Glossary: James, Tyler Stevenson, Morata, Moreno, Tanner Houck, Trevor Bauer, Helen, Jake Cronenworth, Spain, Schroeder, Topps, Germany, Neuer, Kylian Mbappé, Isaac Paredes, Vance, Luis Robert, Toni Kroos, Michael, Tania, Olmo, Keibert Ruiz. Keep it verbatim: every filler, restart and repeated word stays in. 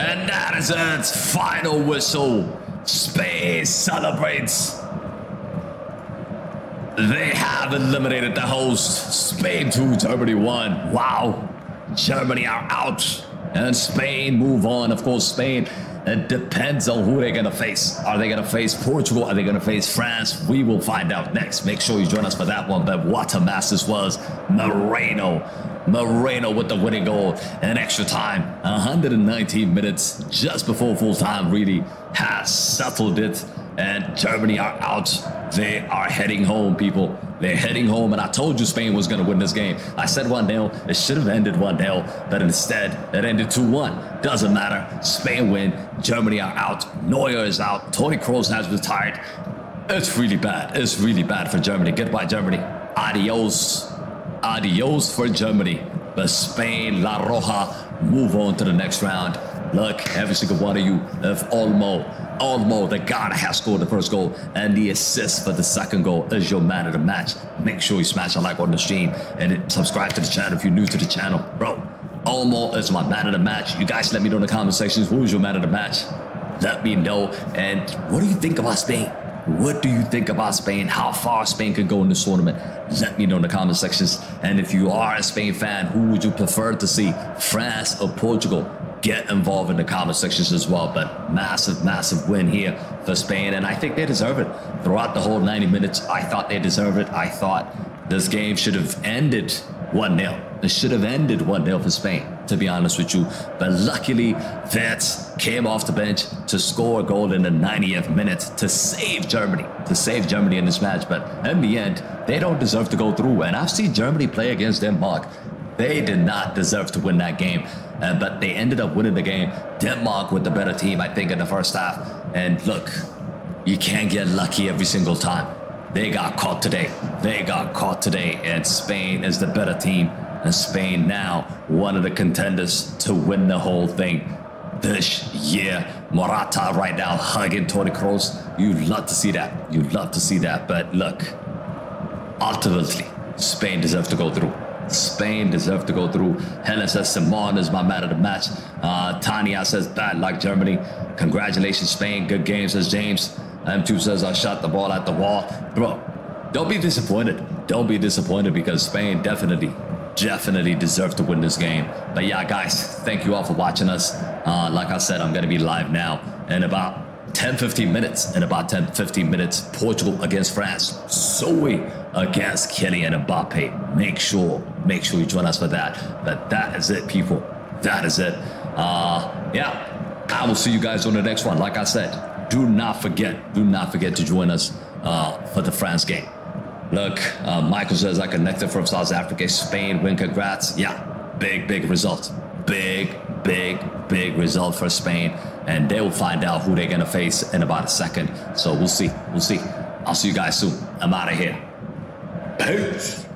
And that is its final whistle. Spain celebrates. They have eliminated the host. Spain two, Germany one. Wow. Germany are out. And Spain move on. Of course, Spain, it depends on who they're going to face. Are they going to face Portugal? Are they going to face France? We will find out next. Make sure you join us for that one. But what a match this was. Moreno. Moreno with the winning goal in extra time. one hundred nineteen minutes just before full time really has settled it. And Germany are out. They are heading home, people. They're heading home. And I told you Spain was going to win this game. I said one nil. It should have ended one nil. But instead, it ended two one. Doesn't matter. Spain win. Germany are out. Neuer is out. Toni Kroos has retired. It's really bad. It's really bad for Germany. Goodbye, Germany. Adios. Adios for Germany. But Spain, La Roja, move on to the next round. Look, every single one of you of Olmo. Olmo, the god, has scored the first goal, and the assist for the second goal is your man of the match. Make sure you smash a like on the stream and subscribe to the channel if you're new to the channel. Bro, Olmo is my man of the match. You guys let me know in the comment sections who's your man of the match. Let me know. And what do you think about Spain? What do you think about Spain? How far Spain could go in this tournament? Let me know in the comment sections. And if you are a Spain fan, who would you prefer to see, France or Portugal? Get involved in the comment sections as well. But massive, massive win here for Spain. And I think they deserve it. Throughout the whole ninety minutes, I thought they deserved it. I thought this game should have ended one nil. It should have ended one nil for Spain, to be honest with you. But luckily, Vance came off the bench to score a goal in the ninetieth minute to save Germany, to save Germany in this match. But in the end, they don't deserve to go through. And I've seen Germany play against Denmark. They did not deserve to win that game, uh, but they ended up winning the game. Denmark with the better team, I think, in the first half. And look, you can't get lucky every single time. They got caught today. They got caught today, and Spain is the better team. And Spain now one of the contenders to win the whole thing this year. Morata right now hugging Toni Kroos. You'd love to see that. You'd love to see that. But look, ultimately, Spain deserves to go through. Spain deserve to go through. Helen says Simon is my man of the match. Uh, Tania says bad luck Germany. Congratulations Spain. Good game, says James. M two says I shot the ball at the wall. Bro, don't be disappointed. Don't be disappointed because Spain definitely, definitely deserve to win this game. But yeah, guys, thank you all for watching us. Uh, like I said, I'm going to be live now in about ten fifteen minutes. In about ten fifteen minutes, Portugal against France. Zoe against Kylian Mbappé. Make sure, make sure you join us for that. But that is it, people. That is it. Uh, yeah, I will see you guys on the next one. Like I said, do not forget, do not forget to join us uh, for the France game. Look, uh, Michael says I connected from South Africa. Spain win, congrats. Yeah, big, big result. Big, big, big result for Spain. And they will find out who they're going to face in about a second. So we'll see. We'll see. I'll see you guys soon. I'm out of here. Peace.